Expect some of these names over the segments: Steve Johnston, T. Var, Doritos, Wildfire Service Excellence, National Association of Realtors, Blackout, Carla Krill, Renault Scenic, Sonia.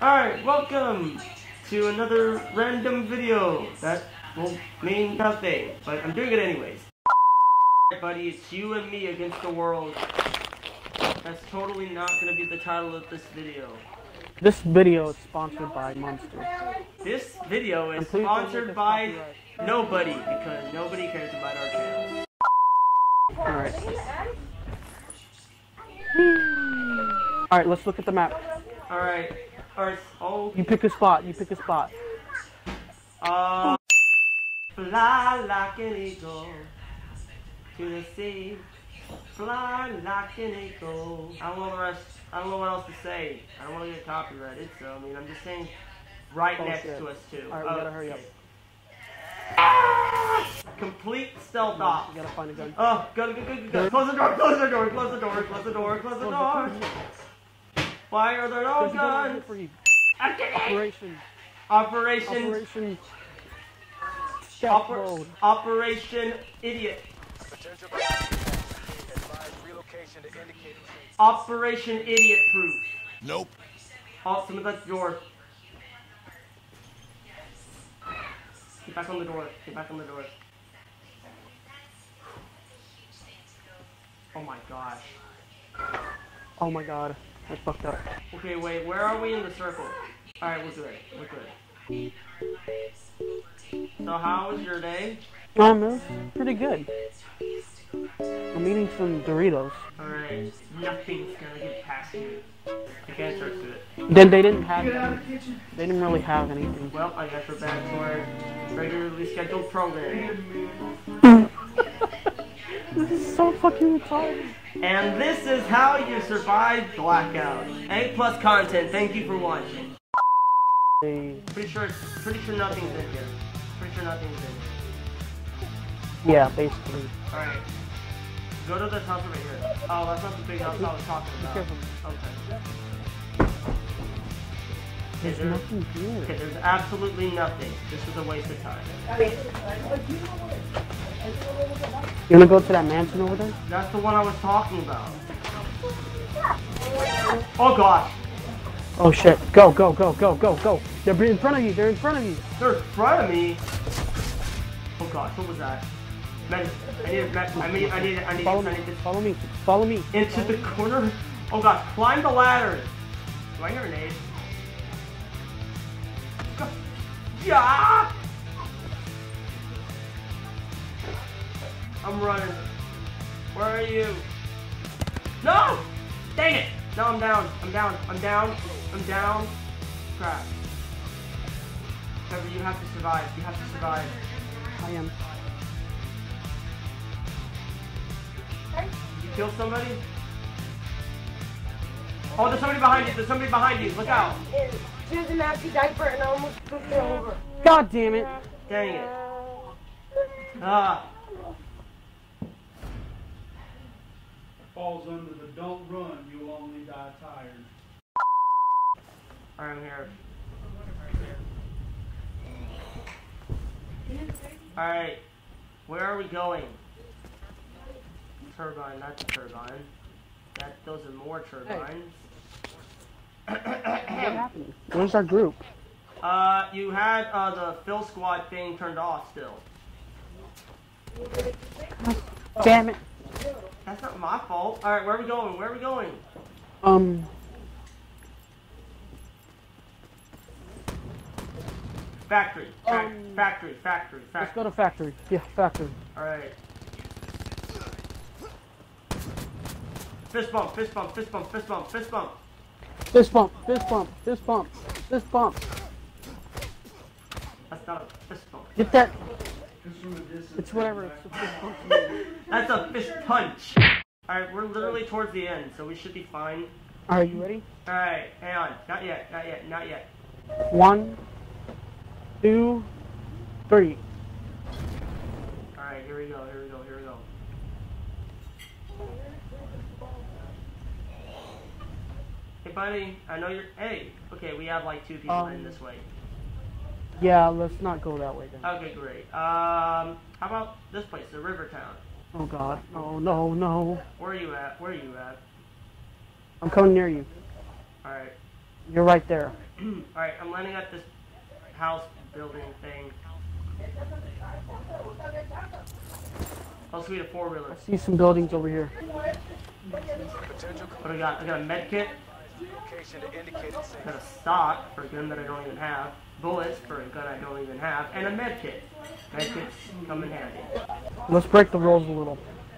Alright, welcome to another random video that will mean nothing, but I'm doing it anyways. Alright buddy, it's you and me against the world. That's totally not gonna be the title of this video. This video is sponsored by Monster. This video is sponsored by nobody, because nobody cares about our channel. Alright. Alright, let's look at the map. Alright. Oh. You pick a spot, you pick a spot. Fly like an eagle to the sea. Fly like an eagle. I don't know what else to say. I don't want to get copyrighted, so I mean, I'm just saying right next to us, too. Alright, we gotta hurry up. Complete stealth off. You gotta find a gun. Oh, gun. Close the door, close the door, close the door, close the door, close the door. Why are there no guns? Operation Idiot. Operation Idiot Proof. Nope. Awesome, that's the door. Get back on the door. Get back on the door. Oh my gosh. Oh my god. I fucked up. Okay, wait, where are we in the circle? Alright, we're good. We're good. So how was your day? It was pretty good. I'm eating some Doritos. Alright, nothing's gonna get past you. I can't trust it. Then they didn't have anything. They didn't really have anything. Well, I guess we're back to our regularly scheduled program. This is so fucking retarded. And this is how you survive Blackout. A+ content. Thank you for watching. Pretty sure nothing's in here. Yeah, basically. Alright. Go to the top over here. Oh, that's not the big house I was talking about. Be careful. Okay. There's nothing here. Okay, there's absolutely nothing. This is a waste of time. You wanna go to that mansion over there? That's the one I was talking about. Oh gosh! Oh shit! Go, go, go, go, go, go! They're in front of you! They're in front of you! They're in front of me! Oh gosh, what was that? Man, I need follow me! Follow me! Into the corner! Oh gosh, climb the ladder! Do I hear an aid? Yeah! I'm running. Where are you? No! Dang it! No, I'm down. I'm down. Crap. Trevor, you have to survive. I am. You killed somebody? Oh, there's somebody behind you. Look out. She was a nasty diaper and I almost took her over. God damn it. Dang it. Ah. Falls under the don't run, you'll only die tired. I'm here. Alright, where are we going? Turbine, that's a turbine. Those are more turbines. Hey. What happened? Where's our group? You had the Phil Squad thing turned off still. Damn it. That's not my fault. Alright, where are we going? Factory. Factory. Let's go to factory. Yeah, factory. Alright. Fist bump. That's not a fist bump. Get that. It's whatever. It's a fist punch. That's a fist punch. Alright, we're literally towards the end, so we should be fine. Are you ready? Alright, hang on. Not yet. 1, 2, 3. Alright, here we go. Hey, buddy. I know you're. Hey. Okay, we have like 2 people in this way. Yeah, let's not go that way then. Okay, great. How about this place, the river town? Oh god, no. Where are you at? I'm coming near you. Alright. You're right there. Alright, I'm lining up this house building thing. I'll see a four-wheeler. I see some buildings over here. What do I got? I got a med kit. I got a stock for a gun that I don't even have. Bullets for a gun I don't even have. And a med kit. Med kits come in handy. Let's break the rules a little.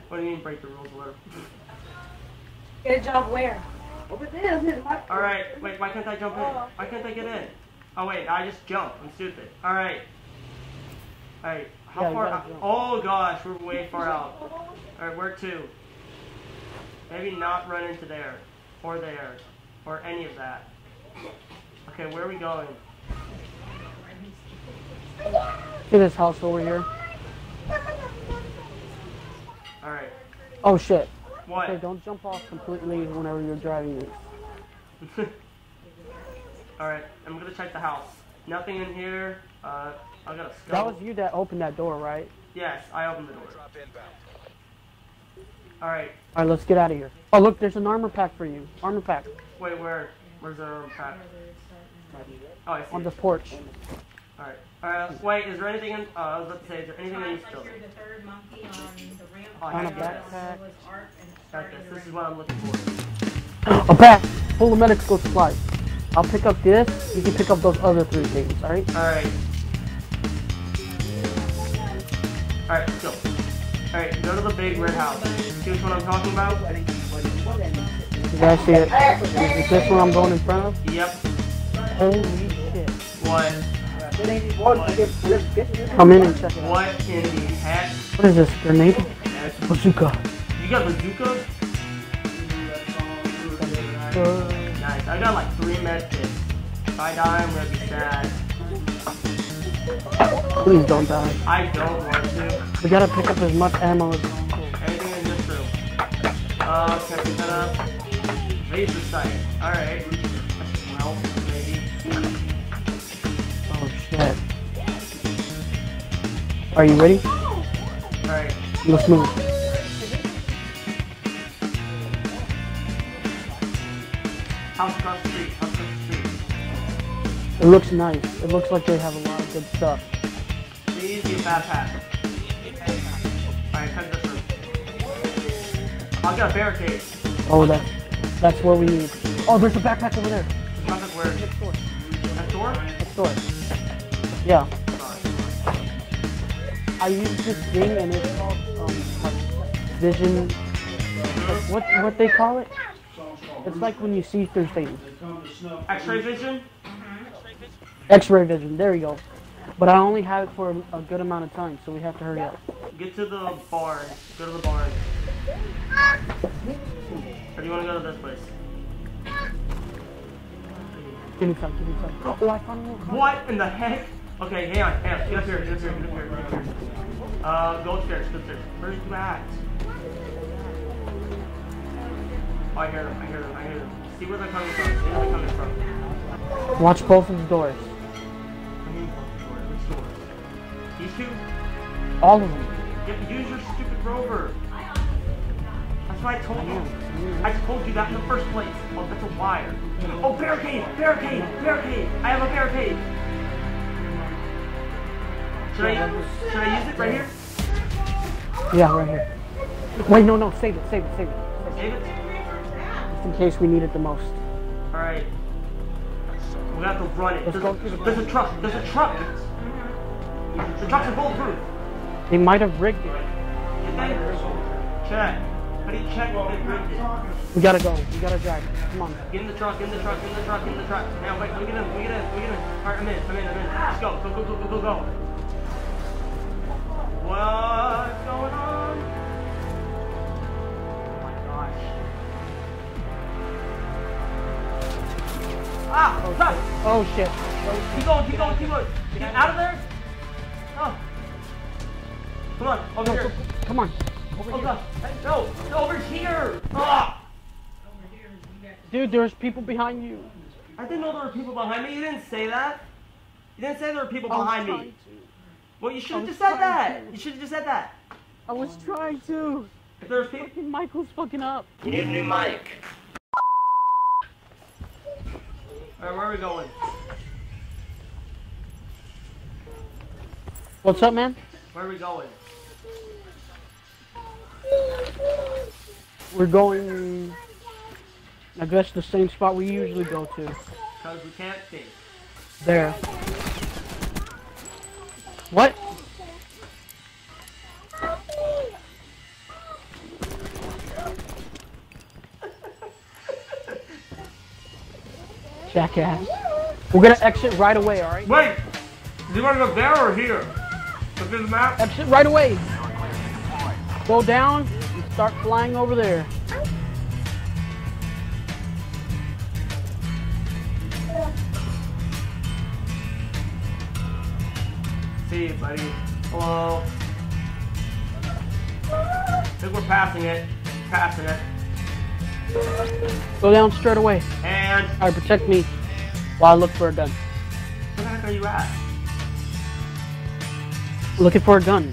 What do you mean break the rules a little? Get a job where? Over there. Alright, wait, why can't I jump in? Why can't I get in? Oh wait, I just jumped. I'm stupid. Alright. Alright, how far out? Oh gosh, we're way far out. Alright, where to? Maybe not run into there, or any of that. Okay, where are we going? Look at this house over here. Alright. Oh shit. What? Okay, don't jump off completely whenever you're driving it. Alright, I'm gonna check the house. Nothing in here. I got a skull. That was you that opened that door, right? Yes, I opened the door. Alright. Alright, let's get out of here. Oh, look, there's an armor pack for you. Armor pack. Wait, where? Where's the armor pack? Oh, I see. On the porch. Alright. Alright, wait, is there anything in... I was about to say, is there anything in this building? Oh, I have a backpack. Got this. This is what I'm looking for. A pack full of medical supplies. I'll pick up this. You can pick up those other three things, alright? Alright. Alright, let's go. Alright, go to the big red house. See which one I'm talking about? You guys see it? Is this one I'm going in front of? Yep. Holy shit. What? Come in and check it out. What in the heck? What is this, grenade? Bazooka. You got bazookas? Nice. I got like 3 med kits. If I die, I'm gonna be sad. Please don't die. I don't want to. We gotta pick up as much ammo as possible. Anything in this room. Can I pick that up? Laser sight. Alright. Well, maybe. Oh shit. Are you ready? Alright. Let's move. House across the street. House across the street. It looks nice. It looks like they have a lot of good stuff. These get bad pass. Alright, cut this room. I'll get a barricade. Oh, that's what we need. Oh, there's a backpack over there. Backpack where? Next door. Next door? Next door. Yeah. I use this thing and it's called vision. What they call it? It's like when you see through things. X-ray vision? X-ray vision. There we go. But I only have it for a good amount of time, so we have to hurry up. Get to the barn. Go to the barn. Or do you want to go to this place? Give me some, give me some. Oh, I found a little car. What in the heck? Okay, hang on, hang on. Get up here, get up here, get up here, get up here. Go upstairs, go upstairs. Where's Matt? Oh, I hear them, I hear them, I hear them. See where they're coming from, see where they're coming from. Watch both of the doors. These two? All of them. Yeah, use your stupid rover. That's what I told you. I told you that in the first place. Oh, that's a wire. Oh, barricade! Barricade! Barricade! I have a barricade! Should I use it right here? Yeah, right here. Wait, no, no. Save it, save it, save it. Save it? Just in case we need it the most. Alright. We have to run it. There's a truck. There's a truck. The trucks are bulletproof. They might have rigged it. Did they? Check. How do you check if they rigged it? We gotta go. We gotta drive. Come on. Get in the truck, in the truck, in the truck, in the truck. Now wait, look at him, look at him, look at him. Alright, I'm in, I'm in, I'm in. Let's go. Go, go, go, go, go, go. What's going on? Oh my gosh. Ah! Oh, stop! Oh shit. Oh, shit. Keep going, keep going, keep going. Get out of there. Oh. Come on, over here. Come on. Over here. God. No, over here. Ah. Dude, there's people behind you. I didn't know there were people behind me. You didn't say that. You didn't say there were people behind me. Well, you should have just said that. You should have just said that. I was trying to. If there's people. Fucking Michael's fucking up. You need a new mic. Alright, where are we going? What's up, man? Where are we going? We're going... I guess the same spot we usually go to. Because we can't see. There. What? Jackass. We're gonna exit right away, alright? Wait! Do you want to go there or here? Look at the map. Exit right away. Go down and start flying over there. See you, buddy. Hello. I think we're passing it. Passing it. Go down straight away. And. Alright, protect me while I look for a gun. Where the heck are you at? Looking for a gun.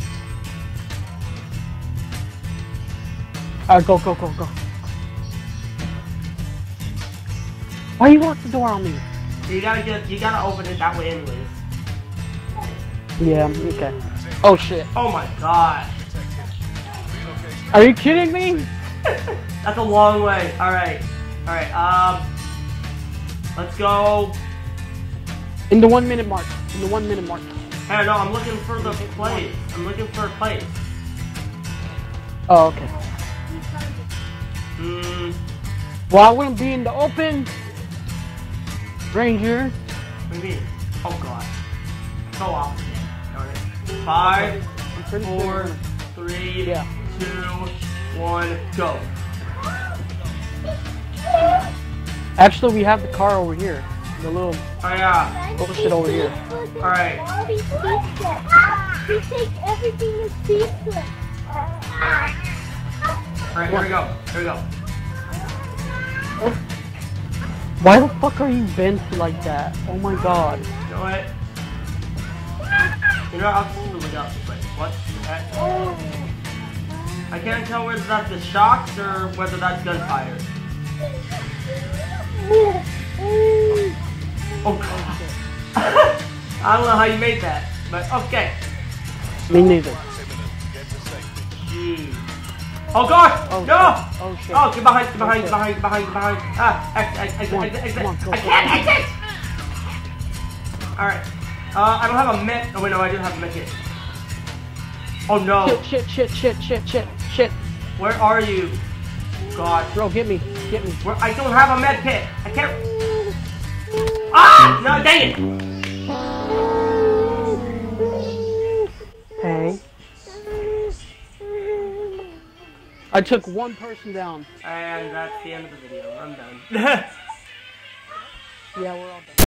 Alright, go, go, go, go. Why you lock the door on me? You gotta open it that way anyways. Yeah, okay. Oh shit. Oh my god. Are you kidding me? That's a long way. Alright. Alright, let's go. In the 1 minute mark. In the 1 minute mark. Hey, no, I'm looking for the place. I'm looking for a place. Oh, okay. Mm. Well, I wouldn't be in the open, Ranger. What do you mean? Oh, God. So off. Darn it. 5, 4, 3, 2, 1, go. Actually, we have the car over here. The little bullshit over here. Alright. We take everything as pizza. Alright, here we go. Here we go. Why the fuck are you bent like that? Oh my god. You know what? You know, I'll just look out this way. What the heck? I can't tell whether that's the shocks or whether that's gunfire. Oh god. I don't know how you made that, but okay. Me neither. Jeez. Oh god! Oh, no! Oh shit. Oh, get behind, get behind, get behind, get behind, get behind. Ah, exit. I can't exit! Alright. I don't have a mech. Oh wait, no, I do have a mech yet. Oh no. Shit. Where are you? God. Bro, get me. Get me. Where, I don't have a med kit. I can't. Ah! No, dang it! Hey. I took one person down. And that's the end of the video. I'm done. Yeah, we're all done.